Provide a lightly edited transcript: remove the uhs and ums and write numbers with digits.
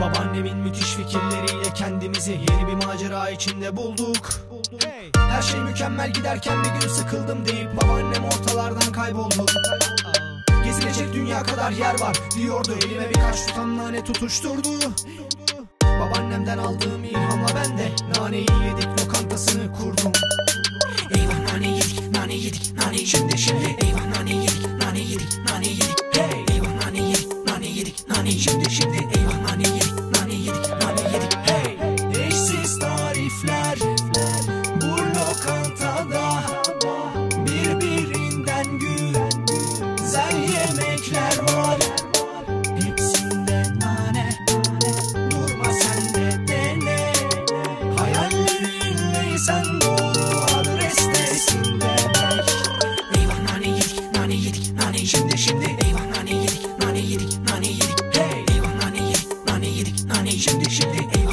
Babaannemin müthiş fikirleriyle kendimizi yeni bir macera içinde bulduk. Her şey mükemmel giderken bir gün sıkıldım deyip babaannem ortalardan kayboldu. Gezilecek dünya kadar yer var diyordu, elime birkaç tutam nane tutuşturdu. Babaannemden aldığım ilhamla ben de naneyi yedik lokantasını kurdum. Eyvah nane yedik, nane yedik, nane yedik. Şimdi eyvah nane yedik, nane yedik, nane yedik. Hey eyvah nane yedik, nane yedik, nane yedik. Şimdi eyvah nane yedik, nane yedik, nane yedik. Hey eşsiz tarifler bu lokantada, birbirinden güzel yemekler var. Şimdi eyvah nane yedik, nane yedik, nane yedik. Hey eyvah nane yedik, nane yedik, nane yedik. Şimdi